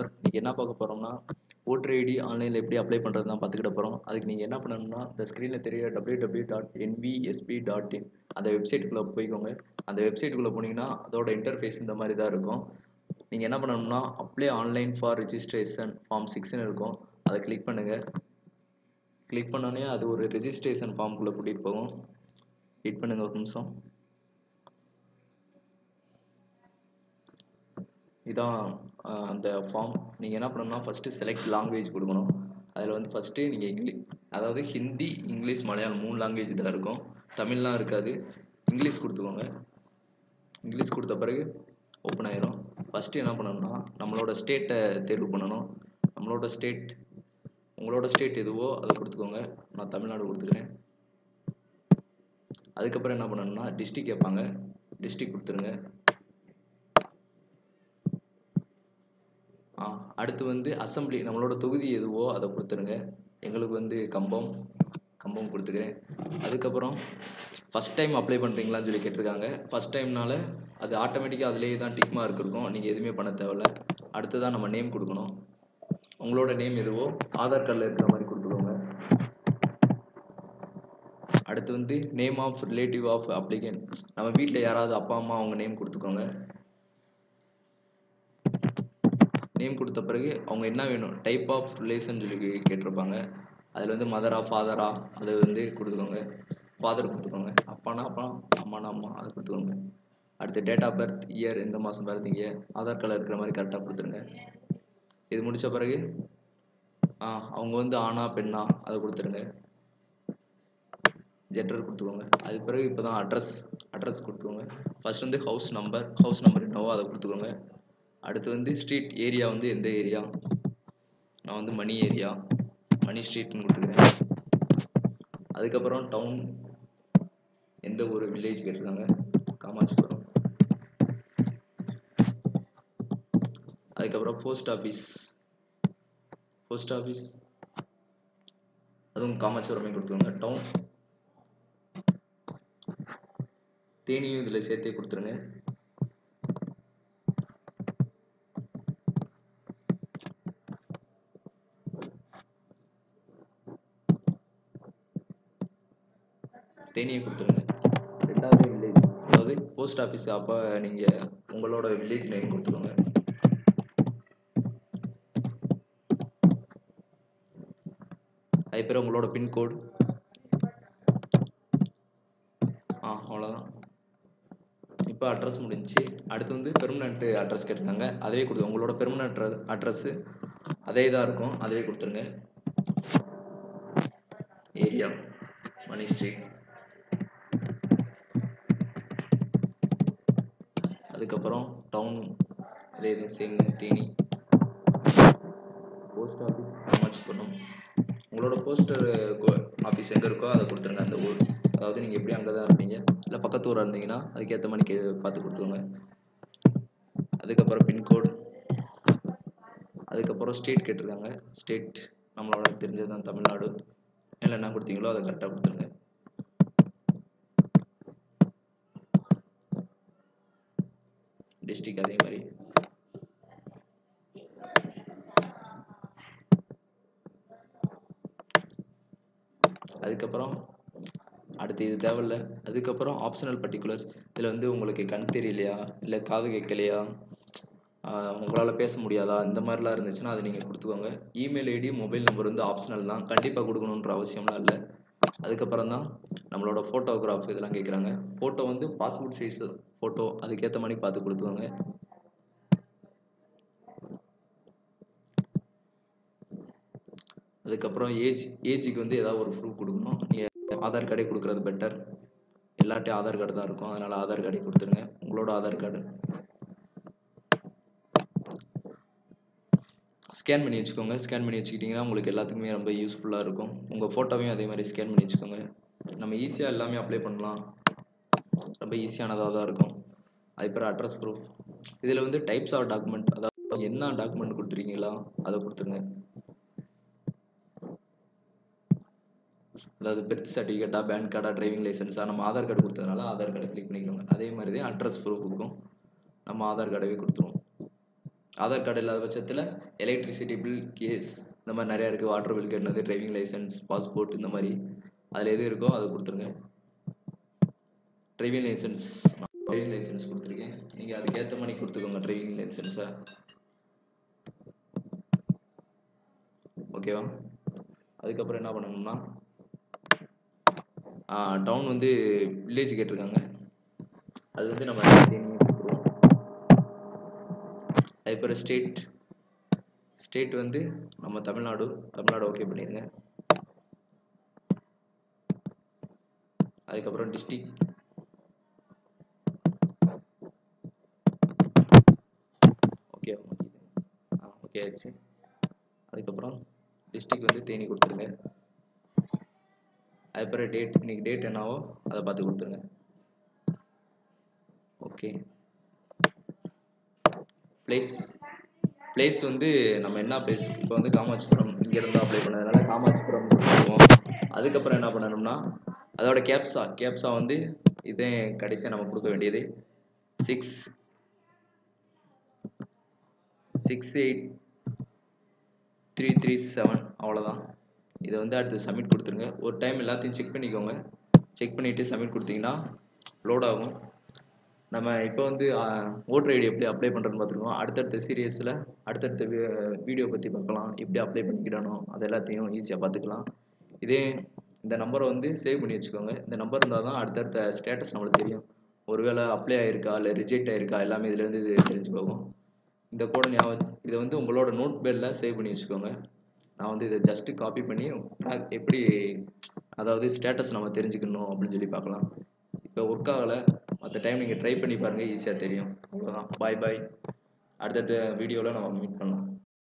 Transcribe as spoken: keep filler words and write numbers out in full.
இன்னைக்கு என்ன பார்க்க போறோம்னா voter id ஆன்லைன்ல எப்படி அப்ளை பண்றதுன்னு பாத்துக்கிட போறோம். அதுக்கு நீங்க என்ன பண்ணனும்னா இந்த ஸ்கிரீன்ல தெரியற w w w dot n v s p dot in அந்த வெப்சைட் குள்ள போய்க்கோங்க. அந்த வெப்சைட் குள்ள போனீங்கன்னா அதோட இன்டர்ஃபேஸ் இந்த மாதிரி தான் இருக்கும். நீங்க என்ன பண்ணனும்னா apply online for registration form six னு இருக்கும். அதை கிளிக் பண்ணுங்க. கிளிக் பண்ணனே அது ஒரு ரெஜிஸ்ட்ரேஷன் ஃபார்ம் குள்ள கூட்டிட்டு போகும். வெயிட் பண்ணுங்க ஒரு நிமிஷம். இதான் அந்த ஃபார்ம். நீங்கள் என்ன பண்ணணும்னா ஃபஸ்ட்டு செலக்ட் லாங்குவேஜ் கொடுக்கணும். அதில் வந்து ஃபஸ்ட்டு நீங்கள் இங்கிலீஷ், அதாவது ஹிந்தி, இங்கிலீஷ், மலையாளம் மூணு லாங்குவேஜ் இதில் இருக்கும். தமிழ்லாம் இருக்காது. இங்கிலீஷ் கொடுத்துக்கோங்க. இங்கிலீஷ் கொடுத்த பிறகு ஓப்பன் ஆயிரும். ஃபஸ்ட்டு என்ன பண்ணணும்னா நம்மளோட ஸ்டேட்டை தேர்வு பண்ணணும். நம்மளோட ஸ்டேட், உங்களோட ஸ்டேட் எதுவோ அதை கொடுத்துக்கோங்க. நான் தமிழ்நாடு கொடுத்துக்கிறேன். அதுக்கப்புறம் என்ன பண்ணணும்னா டிஸ்ட்ரிக் கேட்பாங்க. டிஸ்ட்ரிக் கொடுத்துருங்க. அடுத்து வந்து அசம்பிளி, நம்மளோட தொகுதி எதுவோ அதை கொடுத்துருங்க. எங்களுக்கு வந்து கம்பம் கம்பம் கொடுத்துக்கிறேன். அதுக்கப்புறம் ஃபஸ்ட் டைம் அப்ளை பண்ணுறீங்களான்னு சொல்லி கேட்டிருக்காங்க. ஃபஸ்ட் டைம்னால அது ஆட்டோமேட்டிக்காக அதிலே தான் டிக் மார்க் இருக்கும். நீங்கள் எதுவுமே பண்ண தேவையில்ல. அடுத்ததான் நம்ம நேம் கொடுக்கணும். உங்களோட நேம் எதுவோ ஆதார் கார்டில் இருக்கிற மாதிரி கொடுத்துக்கோங்க. அடுத்து வந்து name of relative of applicant, நம்ம வீட்டில் யாராவது அப்பா அம்மா அவங்க நேம் கொடுத்துக்கோங்க. நேம் கொடுத்த பிறகு அவங்க என்ன வேணும், டைப் ஆஃப் ரிலேஷன் சொல்லி கேட்டிருப்பாங்க. அதில் வந்து மதரா ஃபாதரா அதை வந்து கொடுத்துக்கோங்க. ஃபாதர் கொடுத்துக்கோங்க. அப்பானா அப்பா, அம்மானா அம்மா, அதை கொடுத்துக்கோங்க. அடுத்து டேட் ஆஃப் பர்த், இயர், எந்த மாதம் பார்த்தீங்க, ஆதார் கார்டில் இருக்கிற மாதிரி கரெக்டாக கொடுத்துருங்க. இது முடித்த பிறகு ஆ அவங்க வந்து ஆனா பெண்ணா அதை கொடுத்துருங்க. ஜெண்டர் கொடுத்துக்கோங்க. அது பிறகு இப்போ தான் அட்ரஸ் அட்ரஸ் கொடுத்துக்கோங்க. ஃபஸ்ட் வந்து ஹவுஸ் நம்பர், ஹவுஸ் நம்பர் என்னவோ அதை கொடுத்துக்கோங்க. அடுத்து வந்து ஸ்ட்ரீட் ஏரியா, வந்து எந்த ஏரியா, நான் வந்து மணி ஏரியா, மணி ஸ்ட்ரீட்னு கொடுத்துக்கிறேன். அதுக்கப்புறம் டவுன், எந்த ஒரு வில்லேஜ் கேட்டிருக்காங்க, காமாட்சிபுரம். அதுக்கப்புறம் போஸ்ட் ஆஃபீஸ், போஸ்ட் ஆஃபீஸ் அதுவும் காமாட்சிபுரமே கொடுத்துக்கோங்க. டவுன் தேனியும் இதில் சேர்த்தே கொடுத்துருங்க. தேனியை கொடுத்துருங்க. ரெண்டாவது வில்லேஜ், அதாவது போஸ்ட் ஆஃபீஸ், அப்போ நீங்கள் உங்களோட வில்லேஜ் நேம் கொடுத்துருங்க. அது பேர் உங்களோட பின்கோடு. ஆ அவ்வளோதான். இப்போ அட்ரஸ் முடிஞ்சிச்சு. அடுத்து வந்து பெர்மனன்ட் அட்ரஸ் கேட்டிருக்காங்க. அதே கொடுத்து உங்களோட பெர்மனன்ட் அட்ரஸ்ஸு அதே தான் இருக்கும். அதே கொடுத்துருங்க. Area Mani street. அதுக்கப்புறம் டவுன் அதே இது same Theni. Post office Kamatchipuram. உங்களோட போஸ்டர் ஆஃபீஸ் எங்கே இருக்கோ அதை கொடுத்துருங்க. அந்த ஊர், அதாவது நீங்கள் எப்படி அங்கே தான் இருப்பீங்க, இல்லை பக்கத்து ஊராக இருந்தீங்கன்னா அதுக்கேற்ற மணிக்கு பார்த்து கொடுத்துக்கோங்க. அதுக்கப்புறம் பின்கோடு. அதுக்கப்புறம் ஸ்டேட் கேட்டிருக்காங்க. ஸ்டேட் நம்மளோட தெரிஞ்சது தான் தமிழ்நாடு. இல்லை என்ன கொடுத்தீங்களோ அதை கரெக்டாக கொடுத்துருங்க. டிஸ்ட்ரிக் அதே மாதிரி. அதுக்கப்புறம் அடுத்து இது தேவையில்லை. அதுக்கப்புறம் ஆப்ஷனல் பர்டிகுலர்ஸ், இதில் வந்து உங்களுக்கு கண் தெரியலையா, இல்லை காது கேட்கலையா, உங்களால் பேச முடியாதா, இந்த மாதிரிலாம் இருந்துச்சுன்னா அதை நீங்கள் கொடுத்துக்கோங்க. இமெயில் ஐடி, மொபைல் நம்பர் வந்து ஆப்ஷனல் தான், கண்டிப்பாக கொடுக்கணுன்ற அவசியம்லாம் இல்லை. அதுக்கப்புறம் தான் நம்மளோட ஃபோட்டோகிராஃப் இதெல்லாம் கேட்குறாங்க. ஃபோட்டோ வந்து பாஸ்போர்ட் சைஸ் ஃபோட்டோ, அதுக்கேற்ற மாதிரி பார்த்து கொடுத்துக்கோங்க. அதுக்கப்புறம் ஏஜ், ஏஜுக்கு வந்து ஏதாவது ஒரு ப்ரூஃப் கொடுக்கணும். நீங்கள் ஆதார் கார்டே கொடுக்குறது பெட்டர். எல்லார்ட்டையும் ஆதார் கார்டு தான் இருக்கும், அதனால் ஆதார் கார்டே கொடுத்துருங்க. உங்களோட ஆதார் கார்டு ஸ்கேன் பண்ணி வச்சுக்கோங்க. ஸ்கேன் பண்ணி வச்சுக்கிட்டிங்கன்னா உங்களுக்கு எல்லாத்துக்குமே ரொம்ப யூஸ்ஃபுல்லாக இருக்கும். உங்கள் ஃபோட்டோவையும் அதே மாதிரி ஸ்கேன் பண்ணி வச்சுக்கோங்க. நம்ம ஈஸியாக எல்லாமே அப்ளை பண்ணலாம். ரொம்ப ஈஸியானதாக தான் இருக்கும். அதுக்கப்புறம் அட்ரஸ் ப்ரூஃப், இதில் வந்து டைப்ஸ் ஆஃப் டாக்குமெண்ட், அதாவது என்ன டாக்குமெண்ட் கொடுத்துருக்கீங்களா அதை கொடுத்துருங்க. அதாவது பெர்த் சர்டிஃபிகேட்டாக, பேன் கார்டாக, டிரைவிங் லைசன்ஸாக, நம்ம ஆதார் கார்டு கொடுத்ததுனால ஆதார் கார்டை கிளிக் பண்ணிக்கோங்க. அதே மாதிரி தான் அட்ரஸ் ப்ரூஃபுக்கும் நம்ம ஆதார் கார்டவே கொடுத்துருவோம். Aadhar card illadha pachchathula electricity bill case indha mari nariya irukku water bill kettnadhu driving license passport indha mari adhula edhu irukko adhu kuduthirunga driving license driving license kuduthirken neenga adhu ketha mani kuduthukona driving license ah okay va adukku appo enna pananumna ah town vandu village kettirukanga adhu vandu nama Hyper state state வந்து நம்ம Tamil Nadu Tamil Nadu okay பண்ணிருங்க அதுக்கு அப்புறம் district okay okay ஆச்சு அதுக்கு அப்புறம் district வந்து தேனி கொடுத்துருங்க ஹைப்பர் டேட் இன்னைக்கு டேட் என்னவோ அத பார்த்து கொடுத்துருங்க ஓகே place place வந்து நம்ம என்ன place இப்போ வந்து காமாட்சிபுரம் இங்க இருந்து அப்ளை பண்ணதுனால காமாட்சிபுரம் போடுவோம் அதுக்கு அப்புறம் என்ன பண்ணனும்னா அதோட கேப்சா கேப்சா வந்து இதே கடைசியா நம்ம கொடுக்க வேண்டியது six six eight three three seven அவ்வளவுதான் இது வந்து அடுத்து சப்மிட் கொடுத்துருங்க ஒரு டைம் எல்லாத்தையும் செக் பண்ணிக்கோங்க செக் பண்ணிட்டு சப்மிட் கொடுத்தீங்கன்னா லோட் ஆகும் நம்ம இப்போ வந்து ஓட்டர் ஐடி எப்படி அப்ளை பண்றன்னு பாத்துறோம் அடுத்தடுத்த சீரிஸ்ல அடுத்தடுத்த வீடியோ பத்தி பார்க்கலாம் எப்படி அப்ளை பண்ணிக்கிடணும் அத எல்லாத்தையும் ஈஸியா பாத்துக்கலாம் இதே இந்த நம்பரை வந்து சேவ் பண்ணி வச்சுக்கோங்க இந்த நம்பர் இருந்தா தான் அடுத்தடுத்த ஸ்டேட்டஸ் நமக்கு தெரியும் ஒருவேளை அப்ளை ஆயிருக்கா இல்ல ரிஜெக்ட் ஆயிருக்கா எல்லாமே இதில இருந்து தெரிஞ்சு போகும் இந்த கோட் ஞாபகம் இத வந்து உங்களோட நோட்பேட்ல சேவ் பண்ணி வச்சுக்கோங்க நான் வந்து இத ஜஸ்ட் காப்பி பண்ணி எப்படி அதாவது ஸ்டேட்டஸ் நம்ம தெரிஞ்சிக்கணும் அப்படி சொல்லி பார்க்கலாம் இப்போ வர்க் ஆகல மத்த டைம் நீங்க ட்ரை பண்ணி பாருங்க ஈஸியா தெரியும் அவ்வளவுதான் பை பை அடுத்த வீடியோல நாம மீட் பண்ணலாம்